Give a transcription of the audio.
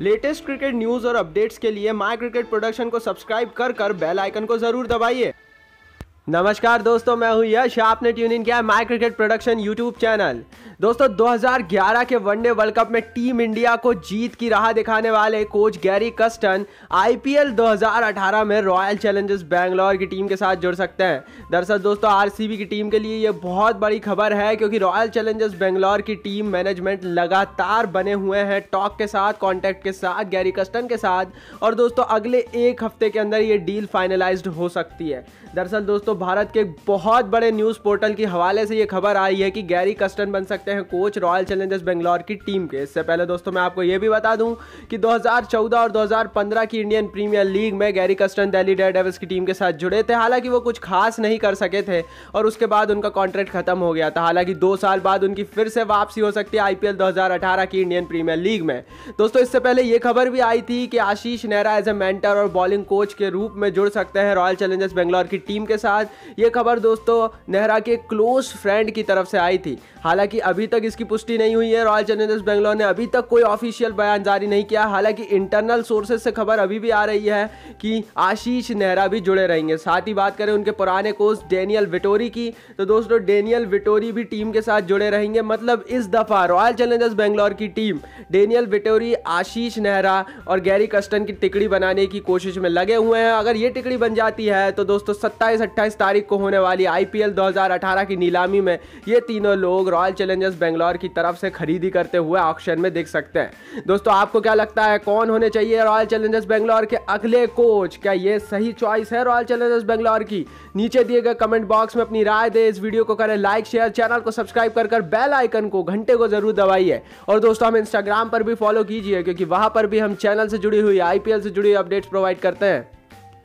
Latest cricket news और updates के लिए माय क्रिकेट प्रोडक्शन को सब्सक्राइब कर बेल आइकन को ज़रूर दबाइए। नमस्कार दोस्तों, मैं हूँ यश। आपने ट्यून इन किया है my cricket production YouTube channel. दोस्तों, 2011 के वनडे वर्ल्ड कप में टीम इंडिया को जीत की राह दिखाने वाले कोच गैरी कर्स्टन आईपीएल 2018 में रॉयल चैलेंजर्स बैंगलोर की टीम के साथ जुड़ सकते हैं। दरअसल दोस्तों, आरसीबी की टीम के लिए ये बहुत बड़ी खबर है, क्योंकि रॉयल चैलेंजर्स बैंगलोर की टीम मैनेजमेंट लगातार बने हुए हैं टॉक के साथ, कॉन्टैक्ट के साथ, गैरी कर्स्टन के साथ। और दोस्तों, अगले एक हफ्ते के अंदर ये डील फाइनलाइज्ड हो सकती है। दरअसल दोस्तों, भारत के बहुत बड़े न्यूज़ पोर्टल के हवाले से यह खबर आई है कि गैरी कर्स्टन बन सकते हैं कोच रॉयल चैलेंजर्स बेंगलोर की टीम के। इससे पहले दोस्तों, मैं आपको यह भी बता दूं कि 2014 और 2015 की इंडियन प्रीमियर लीग में गैरी कर्स्टन दिल्ली डेयरडेविल्स की टीम के साथ जुड़े थे। हालांकि वो कुछ खास नहीं कर सके थे और उसके बाद उनका कॉन्ट्रैक्ट खत्म हो गया था। हालांकि 2 साल बाद उनकी फिर से वापसी हो सकती है आईपीएल 2018 की इंडियन प्रीमियर लीग में। दोस्तों, इससे पहले यह खबर भी आई थी कि Ashish Nehra as a mentor और बॉलिंग कोच के रूप में जुड़ सकते हैं रॉयल चैलेंजर्स बेंगलोर की टीम के साथ। ये खबर दोस्तों नेहरा के क्लोज फ्रेंड की तरफ से आई थी। हालांकि अभी तक इसकी पुष्टि नहीं हुई है। रॉयल चैलेंजर्स बेंगलोर ने अभी तक कोई ऑफिशियल बयान जारी नहीं किया। हालांकि इंटरनल सोर्सेज से खबर अभी भी आ रही है कि आशीष नेहरा भी जुड़े रहेंगे। साथ ही बात करें उनके पुराने कोच डेनियल वेटोरी की, तो दोस्तों डेनियल वेटोरी भी टीम के साथ जुड़े रहेंगे। मतलब इस दफ़ा रॉयल चैलेंजर्स बेंगलोर की team Daniel Vettori, Ashish Nehra और गैरी कर्स्टन की टिकड़ी बनाने की कोशिश में लगे हुए हैं। अगर ये टिकड़ी बन जाती है तो दोस्तों 27-28 तारीख को होने वाली आईपीएल 2018 की नीलामी में ये तीनों लोग रॉयल चैलेंजर्स बेंगलोर की तरफ से खरीदी करते हुए ऑक्शन में दिख सकते हैं। दोस्तों, आपको क्या लगता है कौन होने चाहिए रॉयल चैलेंजर्स बेंगलोर के अगले कोच? क्या ये सही चॉइस है रॉयल चैलेंजर्स बेंगलोर की? नीचे दिए गए कमेंट बॉक्स में अपनी राय दें। इस वीडियो को करें लाइक, शेयर, चैनल को सब्सक्राइब कर बेल आइकन को, घंटे को जरूर दबाइए। और दोस्तों, हम इंस्टाग्राम पर भी फॉलो कीजिए, क्योंकि वहां पर भी हम चैनल से जुड़ी हुई, आईपीएल से जुड़ी अपडेट्स प्रोवाइड करते हैं।